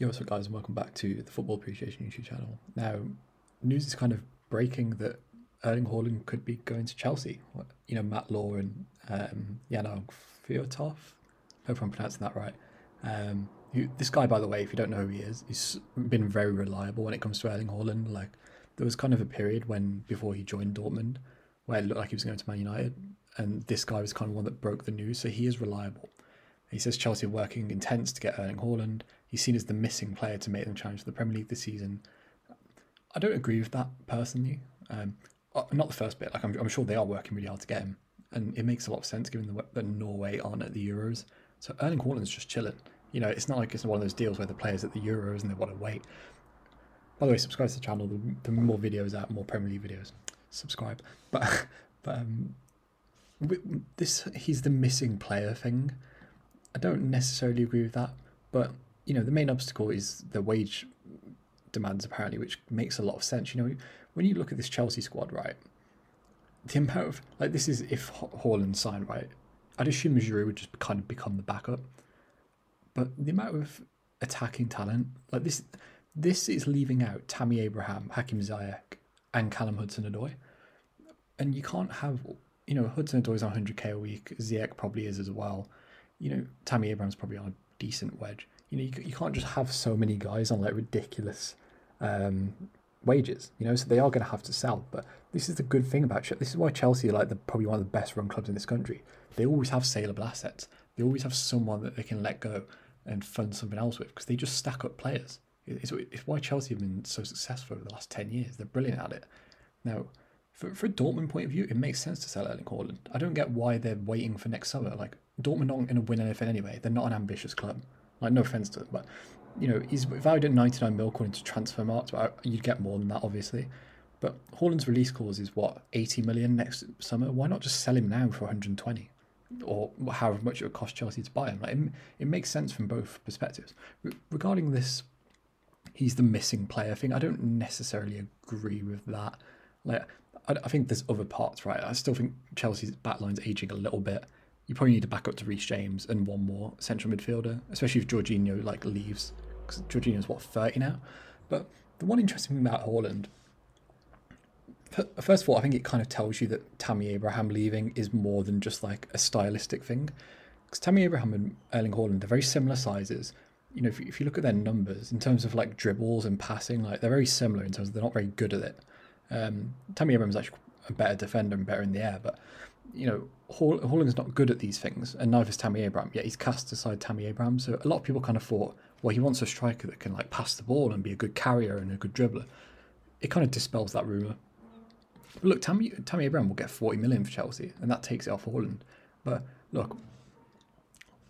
Yo, what's up guys, and welcome back to the Football Appreciation YouTube channel. Now, news is kind of breaking that Erling Haaland could be going to Chelsea. You know, Matt Law and Jan Ophiotov, hope I'm pronouncing that right. This guy, by the way, if you don't know who he is, he's been very reliable when it comes to Erling Haaland. Like, there was kind of a period before he joined Dortmund where it looked like he was going to Man United, and this guy was kind of one that broke the news, so he is reliable. He says Chelsea are working intense to get Erling Haaland. He's seen as the missing player to make them challenge for the Premier League this season. I don't agree with that personally. Not the first bit. Like I'm sure they are working really hard to get him, and it makes a lot of sense given that Norway aren't at the Euros. So Erling Haaland's just chilling. You know, it's not like it's one of those deals where the players at the Euros and they want to wait. By the way, subscribe to the channel. The more videos out, more Premier League videos. Subscribe. But he's the missing player thing. I don't necessarily agree with that, but you know, the main obstacle is the wage demands apparently, which makes a lot of sense. You know, when you look at this Chelsea squad, right, the amount of, like, this is if Haaland signed, right, I'd assume Giroud would just kind of become the backup, but the amount of attacking talent, like this is leaving out Tammy Abraham, Hakim Ziyech and Callum Hudson-Odoi, and you can't have, you know, Hudson-Odoi's on 100k a week, Ziyech probably is as well. You know, Tammy Abraham's probably on a decent wedge. You know, you can't just have so many guys on like ridiculous wages. You know, so they are going to have to sell. But this is the good thing about Chelsea. This is why Chelsea are like probably one of the best run clubs in this country. They always have saleable assets. They always have someone that they can let go and fund something else with, because they just stack up players. It's why Chelsea have been so successful over the last 10 years. They're brilliant at it. Now, for a Dortmund point of view, it makes sense to sell Erling Haaland. I don't get why they're waiting for next summer. Like, Dortmund aren't going to win anything anyway. They're not an ambitious club. Like, no offense to them, but you know, he's valued at 99 mil according to transfer marks. But you'd get more than that, obviously. But Haaland's release clause is what, 80 million next summer. Why not just sell him now for 120, or however much it would cost Chelsea to buy him? Like, it makes sense from both perspectives. Regarding this, he's the missing player thing. I don't necessarily agree with that. Like, I think there's other parts, right? I still think Chelsea's backline's aging a little bit. You probably need a backup to Reese James and one more central midfielder, especially if Jorginho like leaves, because Jorginho's what, 30 now. But the one interesting thing about Haaland, first of all, I think it kind of tells you that Tammy Abraham leaving is more than just like a stylistic thing, because Tammy Abraham and Erling Haaland are very similar sizes. You know, if you look at their numbers in terms of like dribbles and passing, like they're very similar in terms of they're not very good at it. Tammy Abraham's actually a better defender and better in the air, but you know, Haaland's not good at these things, and neither is Tammy Abraham. Yet he's cast aside Tammy Abraham, so a lot of people kind of thought, well, he wants a striker that can like pass the ball and be a good carrier and a good dribbler. It kind of dispels that rumor. But look, Tammy Abraham will get 40 million for Chelsea, and that takes it off Haaland. But look,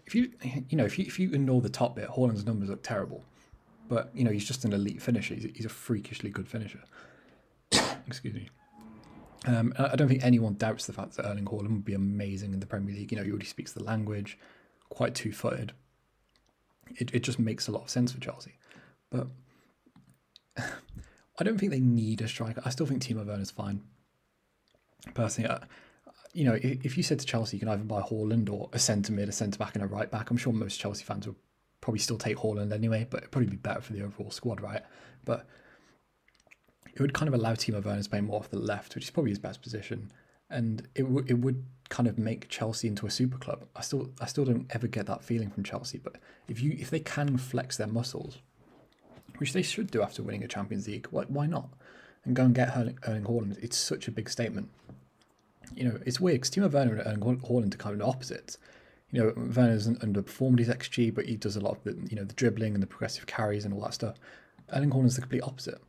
if you ignore the top bit, Haaland's numbers look terrible, but you know, he's just an elite finisher. He's a freakishly good finisher. Excuse me. I don't think anyone doubts the fact that Erling Haaland would be amazing in the Premier League. You know, he already speaks the language, quite two-footed. It just makes a lot of sense for Chelsea. But I don't think they need a striker. I still think Timo Werner's fine. Personally, you know, if you said to Chelsea, you can either buy Haaland or a centre-mid, a centre-back and a right-back, I'm sure most Chelsea fans would probably still take Haaland anyway, but it'd probably be better for the overall squad, right? But it would kind of allow Timo Werner to play more off the left, which is probably his best position, and it would kind of make Chelsea into a super club. I still don't ever get that feeling from Chelsea, but if they can flex their muscles, which they should do after winning a Champions League, why not? And go and get Erling Haaland. It's such a big statement. You know, it's weird because Timo Werner and Erling Haaland are kind of opposites. You know, Werner's underperformed his XG, but he does a lot of the, you know, the dribbling and the progressive carries and all that stuff. Erling Haaland's the complete opposite.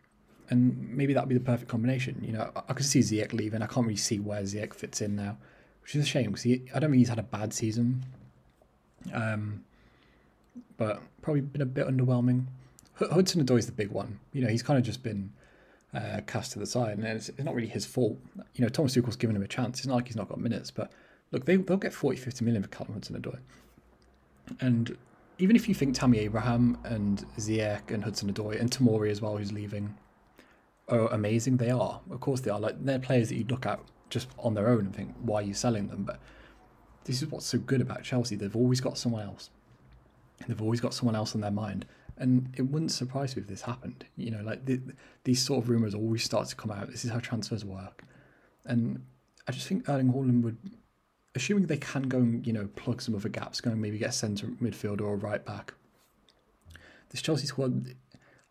And maybe that would be the perfect combination. You know, I could see Ziyech leaving. I can't really see where Ziyech fits in now, which is a shame because I don't think he's had a bad season, but probably been a bit underwhelming. Hudson-Odoi is the big one. You know, he's kind of just been cast to the side, and it's not really his fault. You know, Thomas Tuchel's given him a chance. It's not like he's not got minutes, but look, they'll get 40, 50 million for Callum Hudson-Odoi. And even if you think Tammy Abraham and Ziyech and Hudson-Odoi and Tamori as well, who's leaving, oh, amazing, they are, of course they are. Like, they're players that you look at just on their own and think, why are you selling them? But this is what's so good about Chelsea. They've always got someone else in their mind, And it wouldn't surprise me if this happened. You know, like these sort of rumours always start to come out. This is how transfers work. And I just think Erling Haaland would, assuming they can go and, you know, plug some other gaps, go and maybe get a centre midfielder or a right back. This Chelsea squad,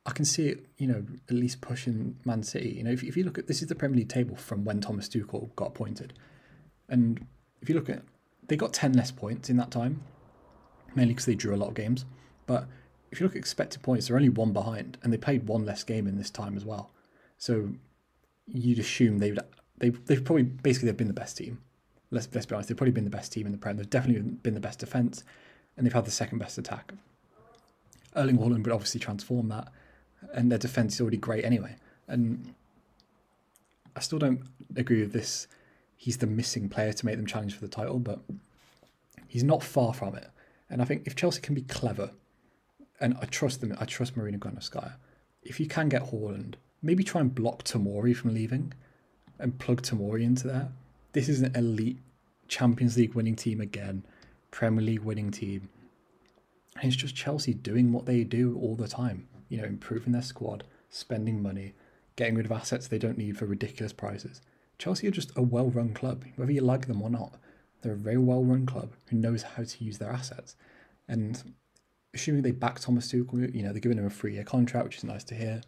I can see it, you know, at least pushing Man City. You know, if you look at, this is the Premier League table from when Thomas Tuchel got appointed. And if you look at, they got 10 less points in that time, mainly because they drew a lot of games. But if you look at expected points, they're only one behind, and they played one less game in this time as well. So you'd assume they've probably, basically they've been the best team. Let's be honest, they've probably been the best team in the Prem. They've definitely been the best defence, and they've had the second best attack. Erling Haaland would obviously transform that, and their defence is already great anyway. And I still don't agree with this. He's the missing player to make them challenge for the title, but he's not far from it. And I think if Chelsea can be clever, and I trust them, I trust Marina Granovskaya. If you can get Haaland, maybe try and block Tamori from leaving and plug Tamori into there. This is an elite Champions League winning team again, Premier League winning team. And it's just Chelsea doing what they do all the time. You know, improving their squad, spending money, getting rid of assets they don't need for ridiculous prices. Chelsea are just a well-run club, whether you like them or not. They're a very well-run club who knows how to use their assets. And assuming they back Thomas Tuchel, you know, they're giving him a three-year contract, which is nice to hear.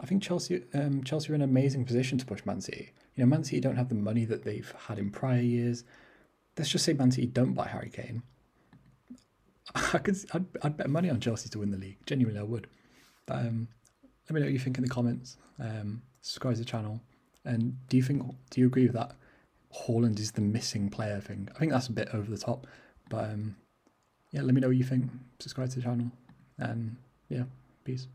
I think Chelsea are in an amazing position to push Man City. You know, Man City don't have the money that they've had in prior years. Let's just say Man City don't buy Harry Kane. I'd bet money on Chelsea to win the league. Genuinely, I would. But let me know what you think in the comments. Subscribe to the channel. And do you agree with that? Haaland is the missing player thing. I think that's a bit over the top, but yeah, let me know what you think. Subscribe to the channel, and yeah, peace.